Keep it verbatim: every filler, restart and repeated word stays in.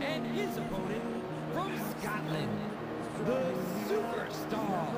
And his opponent from Scotland, the superstar.